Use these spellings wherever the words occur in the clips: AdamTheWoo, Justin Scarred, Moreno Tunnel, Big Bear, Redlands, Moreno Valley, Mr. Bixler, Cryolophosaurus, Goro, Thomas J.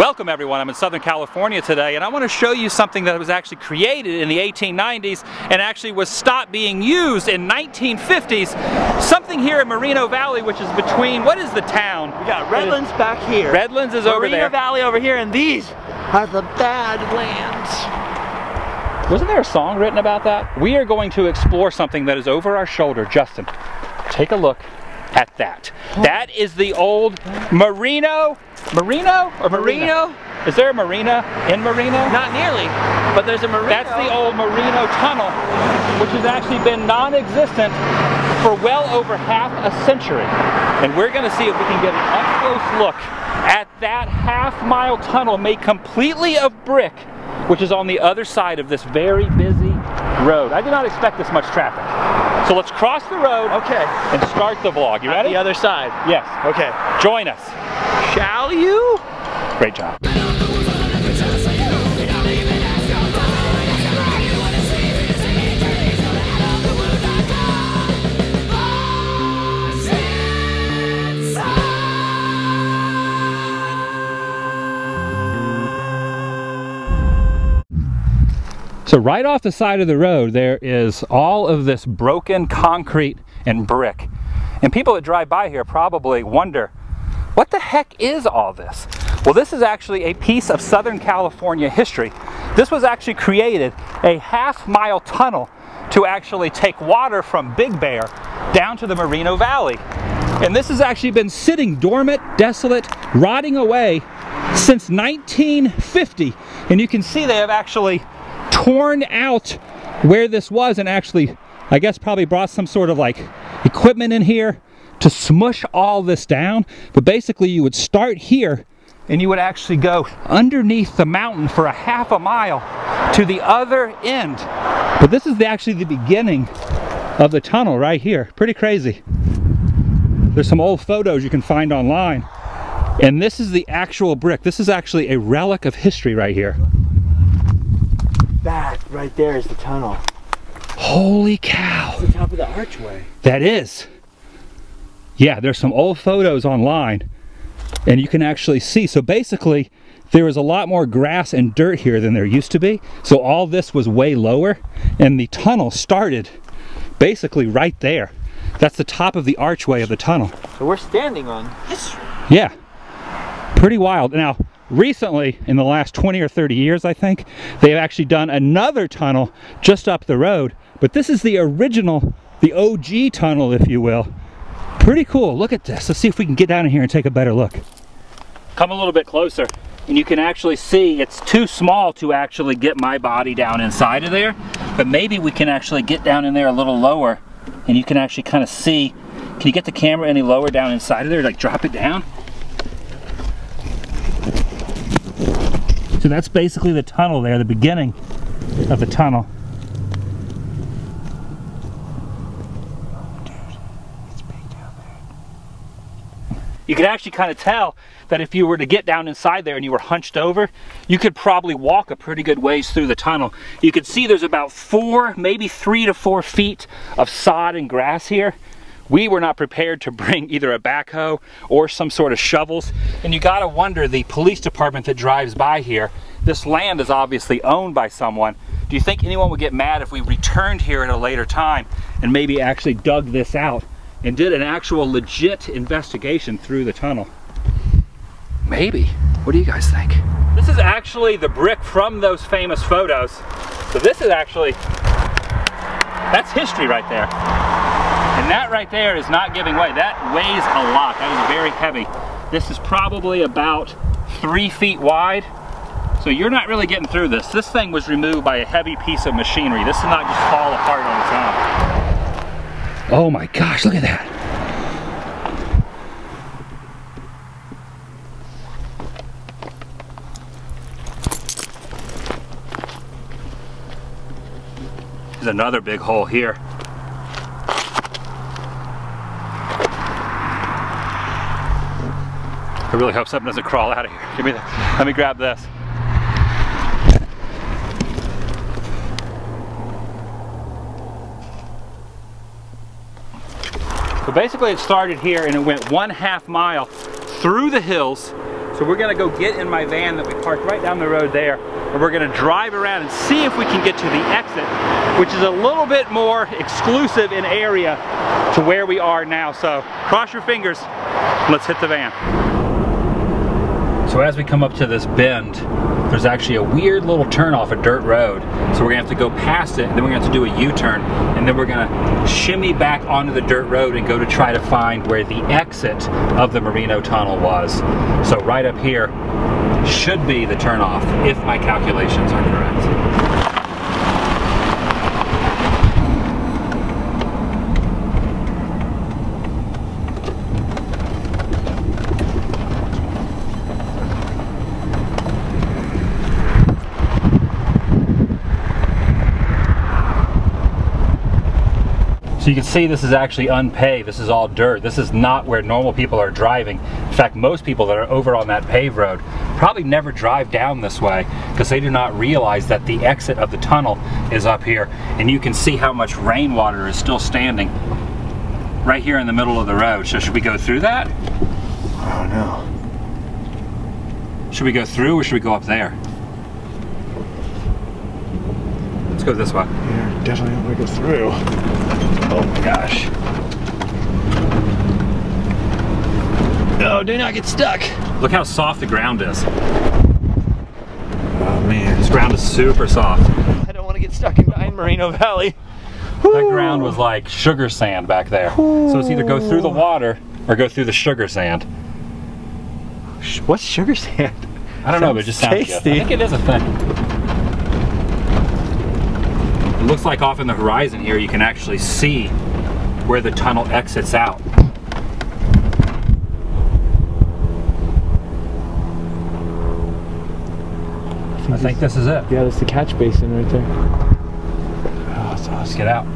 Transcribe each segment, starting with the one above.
Welcome everyone, I'm in Southern California today and I want to show you something that was actually created in the 1890s and actually was stopped being used in 1950s. Something here in Moreno Valley, which is between, what is the town? We got Redlands back here. Redlands is over there. Moreno Valley over here, and these are the Badlands. Wasn't there a song written about that? We are going to explore something that is over our shoulder. Justin, take a look at that. That is the old Moreno? Is there a marina in Moreno? Not nearly, but there's a Moreno. That's the old Moreno Tunnel, which has actually been non-existent for well over half a century. And we're gonna see if we can get an up-close look at that half-mile tunnel made completely of brick, which is on the other side of this very busy road. I did not expect this much traffic. So let's cross the road and start the vlog. You ready? At the other side. Yes. Okay. Join us. Shall you? Great job. So right off the side of the road, there is all of this broken concrete and brick. And people that drive by here probably wonder, what the heck is all this? Well, this is actually a piece of Southern California history. This was actually created a half-mile tunnel to actually take water from Big Bear down to the Moreno Valley. And this has actually been sitting dormant, desolate, rotting away since 1950. And you can see they have actually torn out where this was and actually, I guess, probably brought some sort of like equipment in here to smush all this down. But basically you would start here and you would actually go underneath the mountain for a half a mile to the other end. But this is actually the beginning of the tunnel right here. Pretty crazy. There's some old photos you can find online. And this is the actual brick. This is actually a relic of history right here. That right there is the tunnel. Holy cow. That's the top of the archway. That is. Yeah, there's some old photos online and you can actually see. So basically there was a lot more grass and dirt here than there used to be. So all this was way lower and the tunnel started basically right there. That's the top of the archway of the tunnel. So we're standing on history. Yeah, pretty wild. Now, recently, in the last 20 or 30 years, I think, they've actually done another tunnel just up the road. But this is the original, the OG tunnel, if you will. Pretty cool. Look at this. Let's see if we can get down in here and take a better look. Come a little bit closer, and you can actually see it's too small to actually get my body down inside of there. But maybe we can actually get down in there a little lower, and you can actually kind of see. Can you get the camera any lower down inside of there? Like drop it down? So that's basically the tunnel there, the beginning of the tunnel. Dude, it's big down there. You can actually kind of tell that if you were to get down inside there and you were hunched over, you could probably walk a pretty good ways through the tunnel. You can see there's about 3 to 4 feet of sod and grass here. We were not prepared to bring either a backhoe or some sort of shovels. And you gotta wonder, the police department that drives by here, this land is obviously owned by someone. Do you think anyone would get mad if we returned here at a later time and maybe actually dug this out and did an actual legit investigation through the tunnel? Maybe. What do you guys think? This is actually the brick from those famous photos. So this is actually, that's history right there. And that right there is not giving way. That weighs a lot. That is very heavy. This is probably about 3 feet wide. So you're not really getting through this. This thing was removed by a heavy piece of machinery. This did not just fall apart on its own. Oh my gosh, look at that. There's another big hole here. I really hope something doesn't crawl out of here. Give me that. Let me grab this. So basically it started here and it went 1/2 mile through the hills, So we're gonna go get in my van that we parked right down the road there, and we're gonna drive around and see if we can get to the exit, which is a little bit more exclusive in area to where we are now. So cross your fingers, let's hit the van. So as we come up to this bend, there's actually a weird little turn off a dirt road. So we're gonna have to go past it, and then we're gonna have to do a U-turn, and then we're gonna shimmy back onto the dirt road and go to try to find where the exit of the Moreno Tunnel was. So right up here should be the turn off, if my calculations are correct. So you can see this is actually unpaved. This is all dirt. This is not where normal people are driving. In fact, most people that are over on that paved road probably never drive down this way because they do not realize that the exit of the tunnel is up here. And you can see how much rainwater is still standing right here in the middle of the road. So should we go through that? I don't know. Should we go through or should we go up there? Let's go this way. Yeah, definitely don't make it through. Oh my gosh. No, do not get stuck. Look how soft the ground is. Oh man, this ground is super soft. I don't want to get stuck in Moreno Valley. Woo. That ground was like sugar sand back there. Woo. So it's either go through the water or go through the sugar sand. What's sugar sand? I don't know, but it just sounds tasty. Good. I think it is a thing. It looks like off in the horizon here, you can actually see where the tunnel exits out. I think this is it. Yeah, that's the catch basin right there. Oh, so let's get out.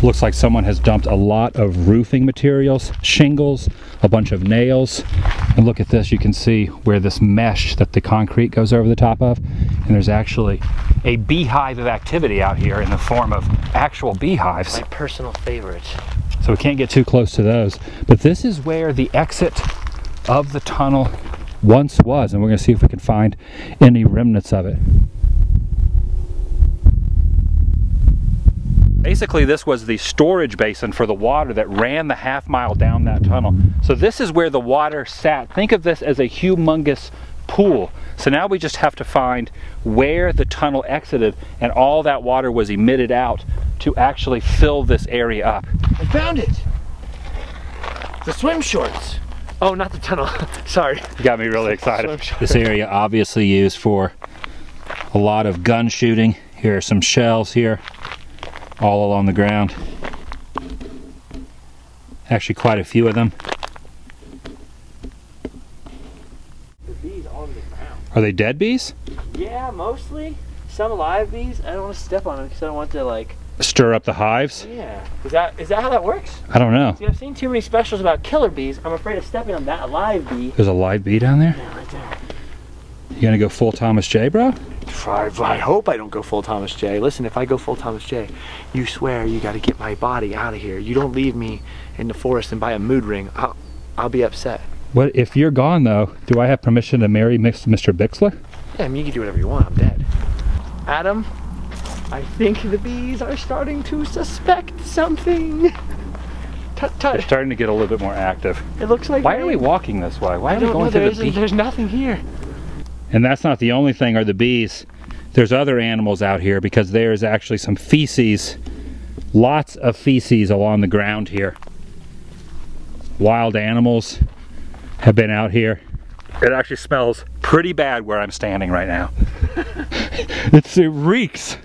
Looks like someone has dumped a lot of roofing materials, shingles, a bunch of nails, and look at this, you can see where this mesh that the concrete goes over the top of, and there's actually a beehive of activity out here in the form of actual beehives. My personal favorite. So we can't get too close to those, but this is where the exit of the tunnel once was, and we're going to see if we can find any remnants of it. Basically, this was the storage basin for the water that ran the half-mile down that tunnel. So this is where the water sat. Think of this as a humongous pool. So now we just have to find where the tunnel exited and all that water was emitted out to actually fill this area up. I found it! The swim shorts! Oh, not the tunnel. Sorry. You got me really excited. This area obviously used for a lot of gun shooting. Here are some shells here, all along the ground. Actually quite a few of them. Are they dead bees? Yeah, mostly. Some live bees. I don't want to step on them because I don't want to like... stir up the hives? Yeah. Is that how that works? I don't know. See, I've seen too many specials about killer bees. I'm afraid of stepping on that live bee. There's a live bee down there? Yeah, right there. You gonna go full Thomas J, bro? I hope I don't go full Thomas J. Listen, if I go full Thomas J, you swear you got to get my body out of here. You don't leave me in the forest and buy a mood ring. I'll be upset. What if you're gone though? Do I have permission to marry Mr. Bixler? Yeah, I mean you can do whatever you want. I'm dead. Adam, I think the bees are starting to suspect something. Tut tut. They're starting to get a little bit more active. It looks like. Why are we walking this way? Why are we going through the beach? There's nothing here. And that's not the only thing are the bees. There's other animals out here because there's actually some feces, lots of feces along the ground here. Wild animals have been out here. It actually smells pretty bad where I'm standing right now. It reeks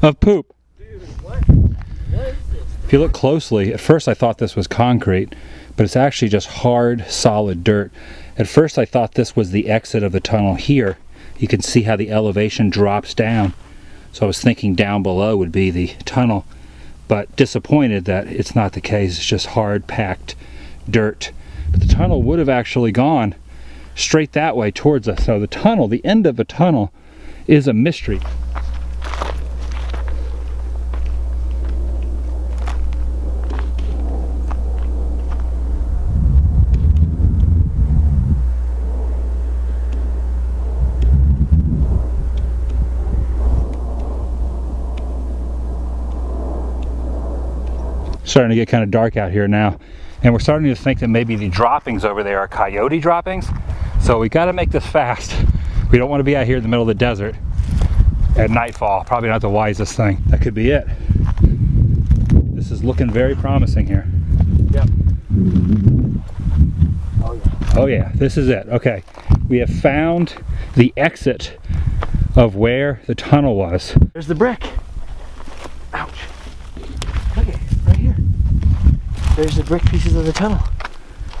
of poop. Dude, what is this? If you look closely, at first I thought this was concrete, but it's actually just hard, solid dirt. At first I thought this was the exit of the tunnel here. You can see how the elevation drops down. So I was thinking down below would be the tunnel, but disappointed that it's not the case. It's just hard packed dirt. But the tunnel would have actually gone straight that way towards us. So the tunnel, the end of a tunnel, is a mystery. Starting to get kind of dark out here now, and we're starting to think that maybe the droppings over there are coyote droppings, so we got to make this fast. We don't want to be out here in the middle of the desert at nightfall. Probably not the wisest thing. That could be it. This is looking very promising here. Yep. Oh yeah. Oh yeah, this is it. Okay, we have found the exit of where the tunnel was. There's the brick. Ouch. There's the brick pieces of the tunnel.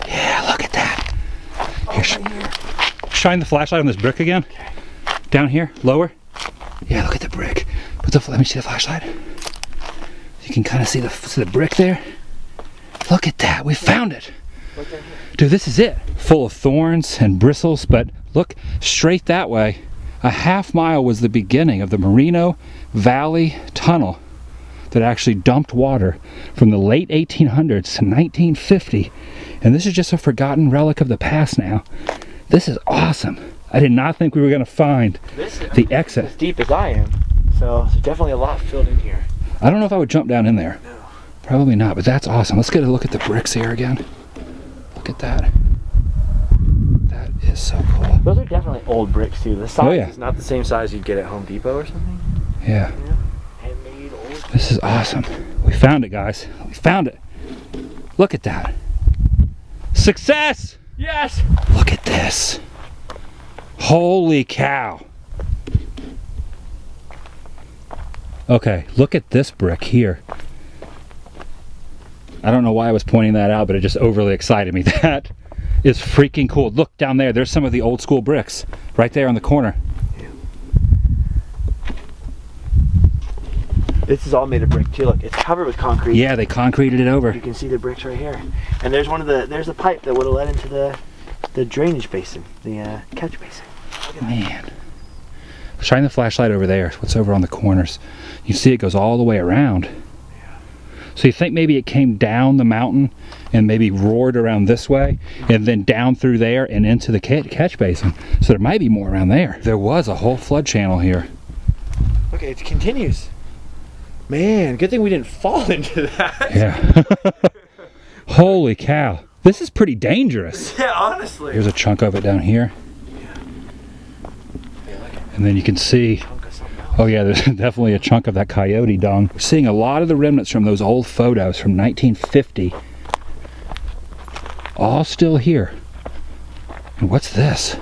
Yeah, look at that. Here, shine the flashlight on this brick again. Okay. Down here, lower. Yeah, look at the brick. Put the, let me see the flashlight. You can kind of see the brick there. Look at that, we found it. Right there. Dude, this is it. Full of thorns and bristles, but look, straight that way. A half mile was the beginning of the Moreno Valley Tunnel that actually dumped water from the late 1800s to 1950. And this is just a forgotten relic of the past now. This is awesome. I did not think we were gonna find the exit. As deep as I am, so there's definitely a lot filled in here. I don't know if I would jump down in there. No. Probably not, but that's awesome. Let's get a look at the bricks here again. Look at that. That is so cool. Those are definitely old bricks too. The size is not the same size you'd get at Home Depot or something. Yeah. This is awesome. We found it, guys. We found it. Look at that. Success! Yes! Look at this. Holy cow. Okay, look at this brick here. I don't know why I was pointing that out, but it just overly excited me. That is freaking cool. Look down there. There's some of the old school bricks right there on the corner. This is all made of brick too. Look, it's covered with concrete. Yeah, they concreted it over. You can see the bricks right here. And there's one of the, there's a pipe that would have led into the drainage basin, the catch basin. Look at that. Man. Shine the flashlight over there. What's over on the corners? You see it goes all the way around. Yeah. So you think maybe it came down the mountain and maybe roared around this way and then down through there and into the catch basin. So there might be more around there. There was a whole flood channel here. Look, it continues. Man, good thing we didn't fall into that. Yeah. Holy cow. This is pretty dangerous. Yeah, honestly. Here's a chunk of it down here. Yeah. Hey, look. And then you can see, oh yeah, there's definitely a chunk of that coyote dung. We're seeing a lot of the remnants from those old photos from 1950. All still here. And what's this?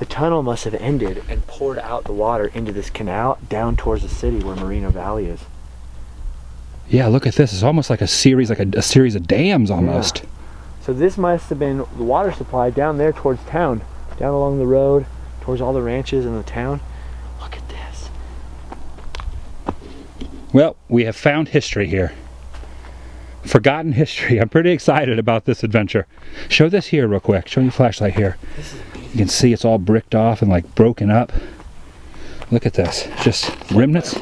The tunnel must have ended and poured out the water into this canal down towards the city where Moreno Valley is. Yeah, look at this. It's almost like a series, like a series of dams almost. Yeah. So this must have been the water supply down there towards town, down along the road, towards all the ranches in the town. Look at this. Well, we have found history here. Forgotten history. I'm pretty excited about this adventure. Show this here real quick. Show your flashlight here. This is amazing. You can see it's all bricked off and like broken up. Look at this. Just remnants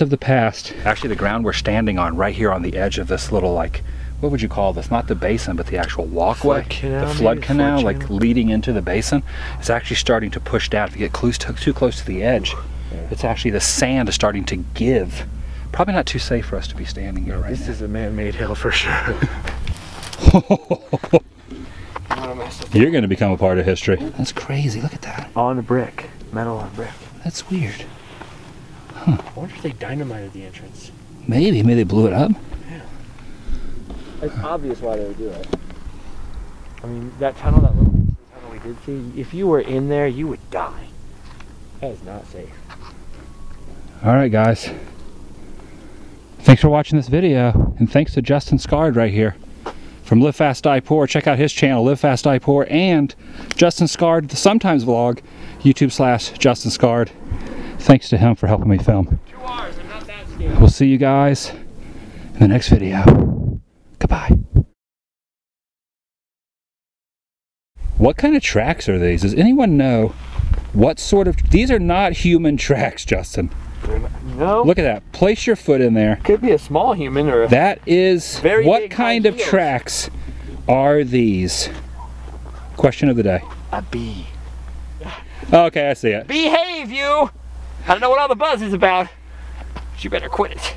of the past. Actually, the ground we're standing on right here on the edge of this little, like, what would you call this? Not the basin, but the actual walkway. The flood canal, like leading into the basin. It's actually starting to push down. If you get too close to the edge, it's actually the sand is starting to give. Probably not too safe for us to be standing here right now. This is a man-made hill for sure. You're going to become a part of history. That's crazy. Look at that. On a brick. Metal on brick. That's weird. Huh. I wonder if they dynamited the entrance. Maybe. Maybe they blew it up. Yeah. It's obvious why they would do it. I mean, that tunnel, that little tunnel we did see, if you were in there, you would die. That is not safe. All right, guys. Thanks for watching this video, and thanks to Justin Scarred right here from Live Fast Die Poor. Check out his channel, Live Fast Die Poor, and Justin Scarred, the Sometimes Vlog, YouTube/Justin Scarred. Thanks to him for helping me film. 2 hours, I'm not that scared. We'll see you guys in the next video. Goodbye. What kind of tracks are these? Does anyone know what sort of... These are not human tracks, Justin. No. Look at that. Place your foot in there. Could be a small human or a... That is... Very what big kind of heels. Tracks are these? Question of the day. A bee. Okay, I see it. Behave, you! I don't know what all the buzz is about, but you better quit it.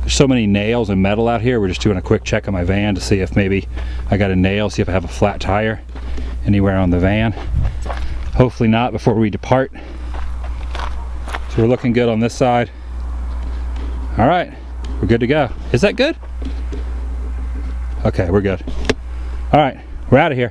There's so many nails and metal out here. We're just doing a quick check on my van to see if maybe I got a nail, see if I have a flat tire anywhere on the van. Hopefully not before we depart. So we're looking good on this side. All right, we're good to go. Is that good? Okay, we're good. All right, we're out of here.